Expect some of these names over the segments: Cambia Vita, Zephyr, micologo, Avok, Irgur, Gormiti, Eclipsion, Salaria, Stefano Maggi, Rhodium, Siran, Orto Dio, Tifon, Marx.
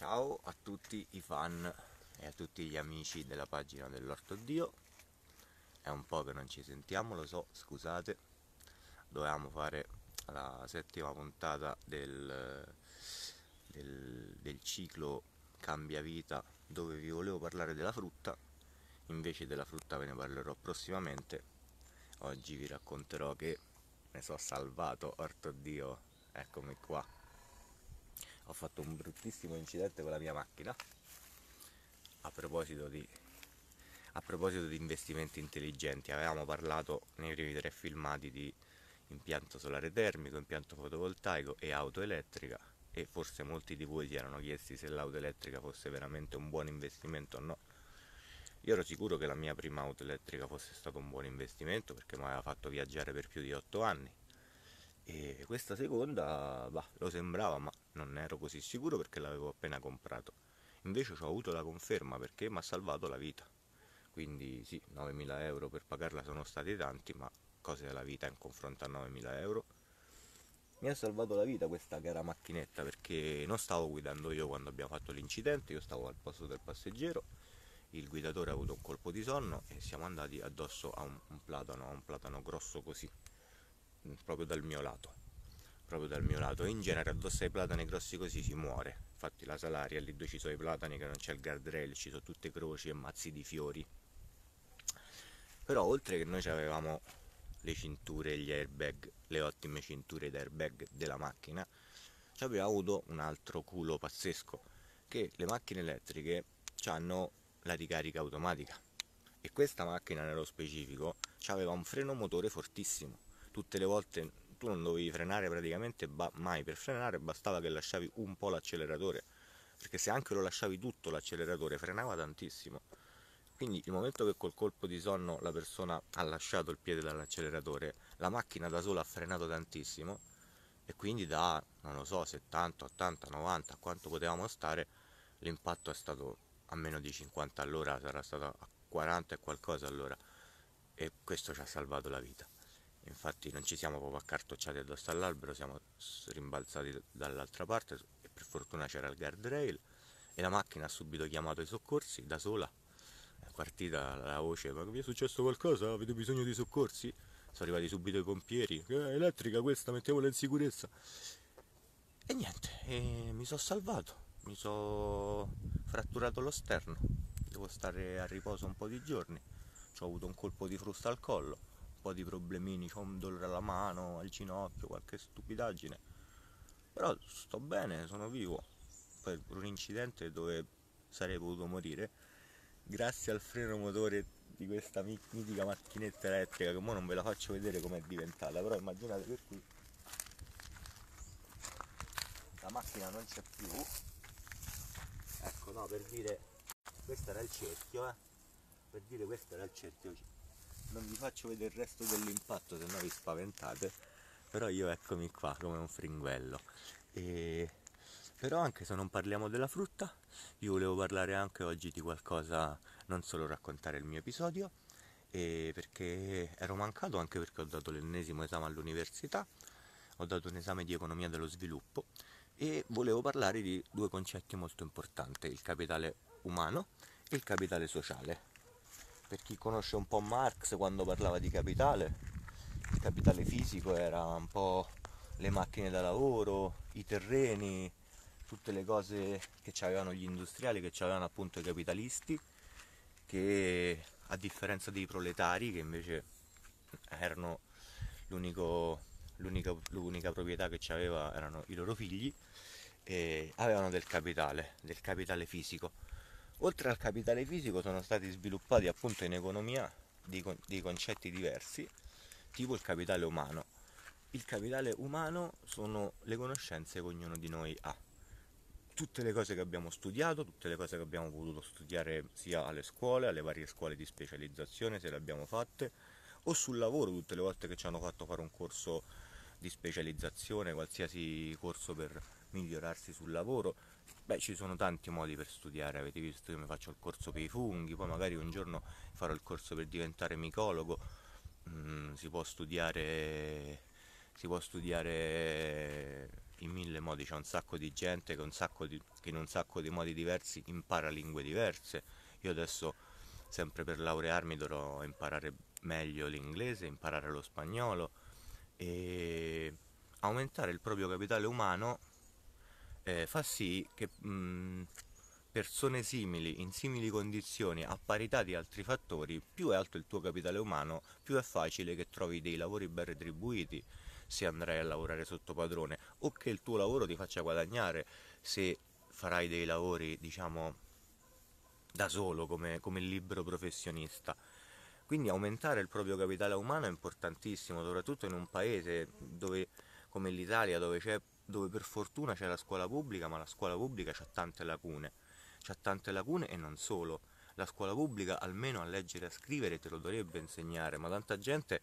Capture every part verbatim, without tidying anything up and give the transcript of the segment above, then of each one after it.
Ciao a tutti i fan e a tutti gli amici della pagina dell'Orto Dio. È un po' che non ci sentiamo, lo so, scusate. Dovevamo fare la settima puntata del, del, del ciclo Cambia Vita, dove vi volevo parlare della frutta. Invece della frutta ve ne parlerò prossimamente. Oggi vi racconterò che ne sono salvato, Orto Dio, eccomi qua. Ho fatto un bruttissimo incidente con la mia macchina. A proposito di, a proposito di investimenti intelligenti, avevamo parlato nei primi tre filmati di impianto solare termico, impianto fotovoltaico e auto elettrica, e forse molti di voi si erano chiesti se l'auto elettrica fosse veramente un buon investimento o no. Io ero sicuro che la mia prima auto elettrica fosse stato un buon investimento, perché mi aveva fatto viaggiare per più di otto anni, e questa seconda, bah, lo sembrava, ma non ero così sicuro perché l'avevo appena comprato. Invece ho avuto la conferma, perché mi ha salvato la vita. Quindi sì, novemila euro per pagarla sono stati tanti, ma cose della vita in confronto a novemila euro. Mi ha salvato la vita questa cara macchinetta, perché non stavo guidando io quando abbiamo fatto l'incidente, io stavo al posto del passeggero. Il guidatore ha avuto un colpo di sonno e siamo andati addosso a un, un platano, a un platano grosso così, proprio dal mio lato, proprio dal mio lato. In genere addosso ai platani grossi così si muore. Infatti la Salaria lì dove ci sono i platani, che non c'è il guardrail, ci sono tutte croci e mazzi di fiori. Però oltre che noi avevamo le cinture, gli airbag, le ottime cinture d'airbag della macchina, ci aveva avuto un altro culo pazzesco, che le macchine elettriche hanno la ricarica automatica, e questa macchina nello specifico aveva un freno motore fortissimo. Tutte le volte tu non dovevi frenare praticamente mai, per frenare bastava che lasciavi un po' l'acceleratore, perché se anche lo lasciavi tutto l'acceleratore frenava tantissimo. Quindi il momento che col colpo di sonno la persona ha lasciato il piede dall'acceleratore, la macchina da sola ha frenato tantissimo, e quindi da, non lo so, settanta, ottanta, novanta, a quanto potevamo stare, l'impatto è stato a meno di cinquanta all'ora, sarà stato a quaranta e qualcosa all'ora, e questo ci ha salvato la vita. Infatti non ci siamo proprio accartocciati addosso all'albero, siamo rimbalzati dall'altra parte e per fortuna c'era il guardrail, e la macchina ha subito chiamato i soccorsi da sola. È partita la voce: ma vi è successo qualcosa? Avete bisogno di soccorsi? Sono arrivati subito i pompieri: eh, elettrica questa, mettiamola in sicurezza. E niente, e mi sono salvato. Mi sono fratturato lo sterno, devo stare a riposo un po' di giorni. Ho avuto un colpo di frusta al collo, un po' di problemini, ho un dolore alla mano, al ginocchio, qualche stupidaggine. Però sto bene, sono vivo. Per un incidente dove sarei potuto morire, grazie al freno motore di questa mitica macchinetta elettrica, che ora non ve la faccio vedere com'è diventata, però immaginate che qui la macchina non c'è più. Ecco, no, per dire, questo era il cerchio, eh. Per dire, questo era il cerchio. Non vi faccio vedere il resto dell'impatto, se no vi spaventate. Però io eccomi qua come un fringuello. E... però anche se non parliamo della frutta, io volevo parlare anche oggi di qualcosa, non solo raccontare il mio episodio, e perché ero mancato, anche perché ho dato l'ennesimo esame all'università, ho dato un esame di economia dello sviluppo, e volevo parlare di due concetti molto importanti: il capitale umano e il capitale sociale. Per chi conosce un po' Marx, quando parlava di capitale, il capitale fisico era un po' le macchine da lavoro, i terreni, tutte le cose che c'avevano gli industriali, che c'avevano appunto i capitalisti, che a differenza dei proletari, che invece erano l'unico... L'unica, l'unica proprietà che c'aveva erano i loro figli, e avevano del capitale, del capitale fisico. Oltre al capitale fisico sono stati sviluppati appunto in economia dei, dei concetti diversi, tipo il capitale umano. Il capitale umano sono le conoscenze che ognuno di noi ha, tutte le cose che abbiamo studiato, tutte le cose che abbiamo potuto studiare sia alle scuole, alle varie scuole di specializzazione se le abbiamo fatte, o sul lavoro, tutte le volte che ci hanno fatto fare un corso di specializzazione, qualsiasi corso per migliorarsi sul lavoro. Beh, ci sono tanti modi per studiare, avete visto, io mi faccio il corso per i funghi, poi magari un giorno farò il corso per diventare micologo. Mm, si può studiare si può studiare in mille modi, c'è un sacco di gente che, un sacco di, che in un sacco di modi diversi impara lingue diverse. Io adesso, sempre per laurearmi, dovrò imparare meglio l'inglese, imparare lo spagnolo e aumentare il proprio capitale umano eh, fa sì che mh, persone simili, in simili condizioni, a parità di altri fattori, più è alto il tuo capitale umano, più è facile che trovi dei lavori ben retribuiti se andrai a lavorare sotto padrone, o che il tuo lavoro ti faccia guadagnare se farai dei lavori, diciamo, da solo come, come libero professionista. Quindi aumentare il proprio capitale umano è importantissimo, soprattutto in un paese dove, come l'Italia, dove, c'è, dove per fortuna c'è la scuola pubblica, ma la scuola pubblica ha tante lacune. C'ha tante lacune e non solo. La scuola pubblica almeno a leggere e a scrivere te lo dovrebbe insegnare, ma tanta gente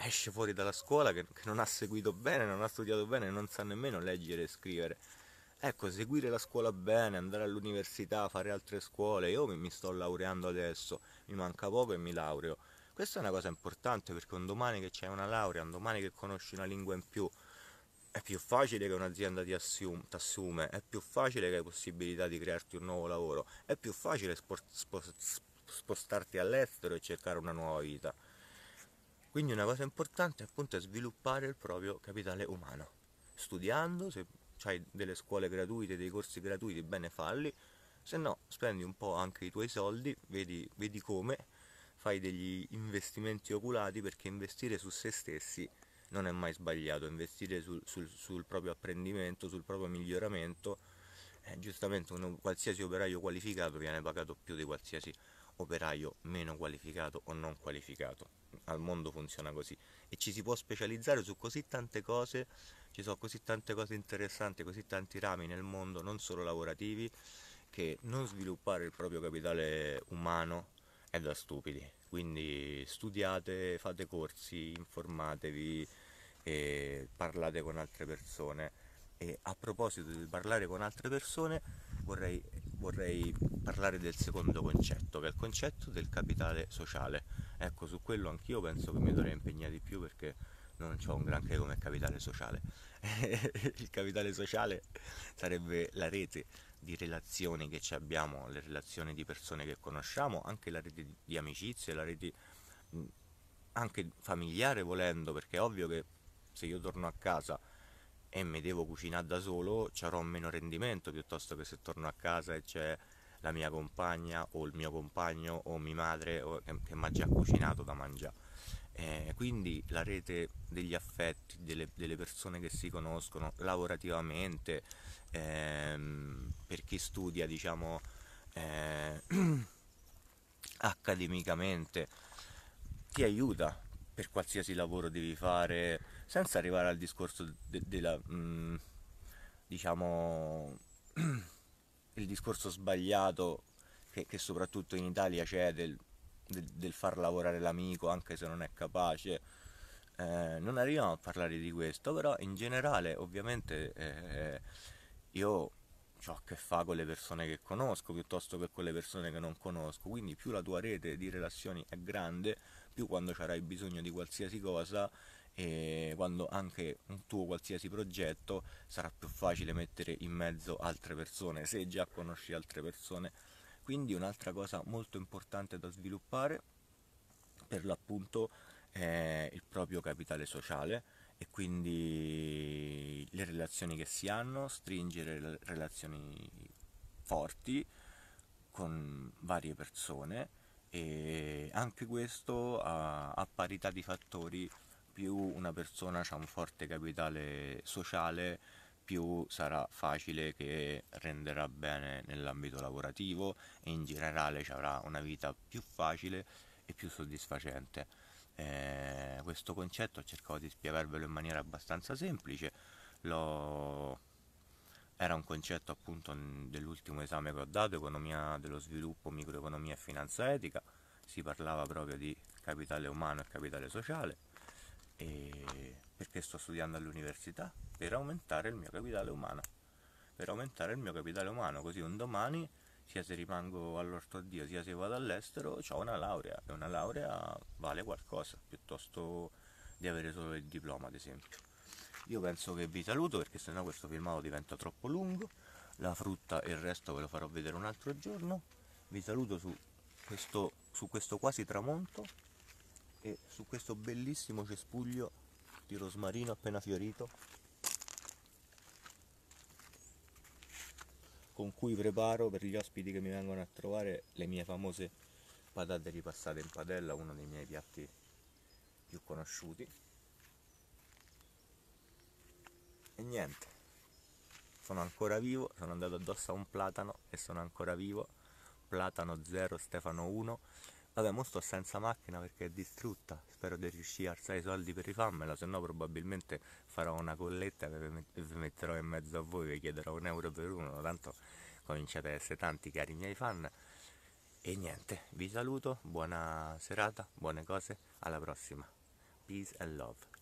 esce fuori dalla scuola che, che non ha seguito bene, non ha studiato bene, non sa nemmeno leggere e scrivere. Ecco, seguire la scuola bene, andare all'università, fare altre scuole. Io mi, mi sto laureando adesso, mi manca poco e mi laureo. Questa è una cosa importante, perché un domani che c'è una laurea, un domani che conosci una lingua in più, è più facile che un'azienda ti assume, è più facile che hai possibilità di crearti un nuovo lavoro, è più facile spo- spo- spostarti all'estero e cercare una nuova vita. Quindi una cosa importante appunto è sviluppare il proprio capitale umano, studiando, se hai delle scuole gratuite, dei corsi gratuiti, bene, falli, se no spendi un po' anche i tuoi soldi, vedi, vedi come, fai degli investimenti oculati, perché investire su se stessi non è mai sbagliato, investire sul, sul, sul proprio apprendimento, sul proprio miglioramento. Eh, giustamente uno, qualsiasi operaio qualificato viene pagato più di qualsiasi operaio meno qualificato o non qualificato. Al mondo funziona così e ci si può specializzare su così tante cose, ci sono così tante cose interessanti, così tanti rami nel mondo, non solo lavorativi, che non sviluppare il proprio capitale umano è da stupidi. Quindi studiate, fate corsi, informatevi e parlate con altre persone. E a proposito di parlare con altre persone, vorrei, vorrei parlare del secondo concetto, che è il concetto del capitale sociale. Ecco, su quello anch'io penso che mi dovrei impegnare di più, perché non c'ho un granché come capitale sociale. Il capitale sociale sarebbe la rete di relazioni che ci abbiamo, le relazioni di persone che conosciamo, anche la rete di amicizie, la rete anche familiare volendo, perché è ovvio che se io torno a casa e mi devo cucinare da solo, ci avrò meno rendimento piuttosto che se torno a casa e c'è la mia compagna o il mio compagno o mia madre o che, che mi ha già cucinato da mangiare. Eh, quindi la rete degli affetti, delle, delle persone che si conoscono lavorativamente, ehm, per chi studia, diciamo, eh, accademicamente, ti aiuta per qualsiasi lavoro devi fare, senza arrivare al discorso de- della, mh, diciamo, il discorso sbagliato che, che soprattutto in Italia c'è del... Del, del far lavorare l'amico anche se non è capace. Eh, non arriviamo a parlare di questo, però in generale ovviamente eh, io ho a che fare con le persone che conosco piuttosto che con le persone che non conosco, quindi più la tua rete di relazioni è grande, più quando avrai bisogno di qualsiasi cosa e quando anche un tuo qualsiasi progetto sarà più facile mettere in mezzo altre persone, se già conosci altre persone. Quindi un'altra cosa molto importante da sviluppare per l'appunto è il proprio capitale sociale, e quindi le relazioni che si hanno, stringere relazioni forti con varie persone, e anche questo a, a parità di fattori, più una persona ha un forte capitale sociale, più sarà facile che renderà bene nell'ambito lavorativo e in generale ci avrà una vita più facile e più soddisfacente. Eh, questo concetto cercavo di spiegarvelo in maniera abbastanza semplice. L'ho... Era un concetto appunto dell'ultimo esame che ho dato, economia dello sviluppo, microeconomia e finanza etica. Si parlava proprio di capitale umano e capitale sociale. E perché sto studiando all'università? Per aumentare il mio capitale umano, per aumentare il mio capitale umano, così un domani, sia se rimango all'Orto Dio, sia se vado all'estero, ho una laurea, e una laurea vale qualcosa, piuttosto di avere solo il diploma, ad esempio. Io penso che vi saluto perché sennò questo filmato diventa troppo lungo. La frutta e il resto ve lo farò vedere un altro giorno. Vi saluto su questo, su questo quasi tramonto e su questo bellissimo cespuglio di rosmarino appena fiorito, con cui preparo per gli ospiti che mi vengono a trovare le mie famose patate ripassate in padella, uno dei miei piatti più conosciuti. E niente, sono ancora vivo, sono andato addosso a un platano e sono ancora vivo. Platano zero, Stefano uno. Vabbè, mo sto senza macchina perché è distrutta, spero di riuscire a alzare i soldi per rifarmela, se no probabilmente farò una colletta e vi metterò in mezzo a voi, vi chiederò un euro per uno, tanto cominciate ad essere tanti, cari miei fan. E niente, vi saluto, buona serata, buone cose, alla prossima. Peace and love.